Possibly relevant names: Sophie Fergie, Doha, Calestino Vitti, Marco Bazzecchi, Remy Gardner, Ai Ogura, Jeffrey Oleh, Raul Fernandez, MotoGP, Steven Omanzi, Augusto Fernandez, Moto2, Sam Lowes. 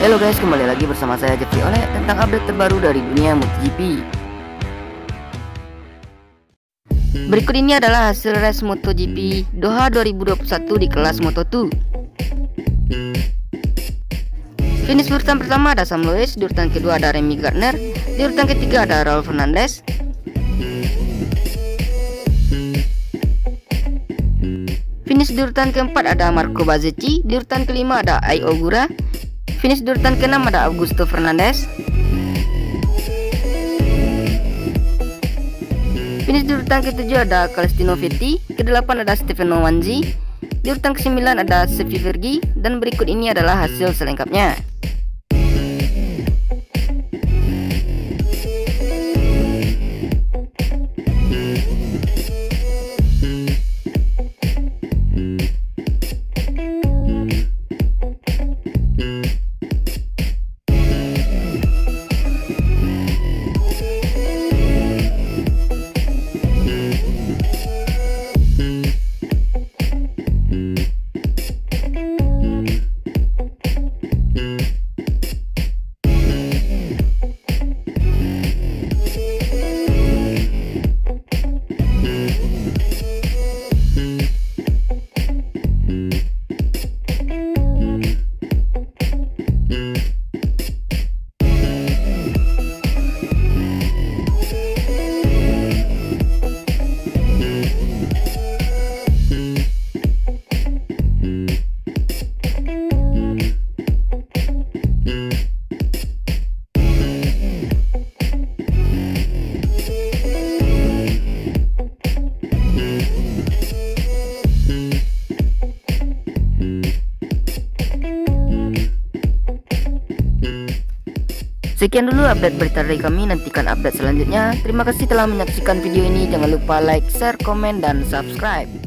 Halo guys, kembali lagi bersama saya Jeffrey Oleh tentang update terbaru dari dunia MotoGP. Berikut ini adalah hasil race MotoGP Doha 2021 di kelas Moto2. Finish urutan pertama ada Sam Lowes, di urutan kedua ada Remy Gardner, di urutan ketiga ada Raul Fernandez, finish di urutan keempat ada Marco Bazzecchi, di urutan kelima ada Ai Ogura, finish di urutan ke-6 ada Augusto Fernandez, finish di urutan ke-7 ada Calestino Vitti, ke-8 ada Steven Omanzi, di urutan ke-9 ada Sophie Fergie, dan berikut ini adalah hasil selengkapnya. Sekian dulu update berita dari kami, nantikan update selanjutnya. Terima kasih telah menyaksikan video ini, jangan lupa like, share, komen, dan subscribe.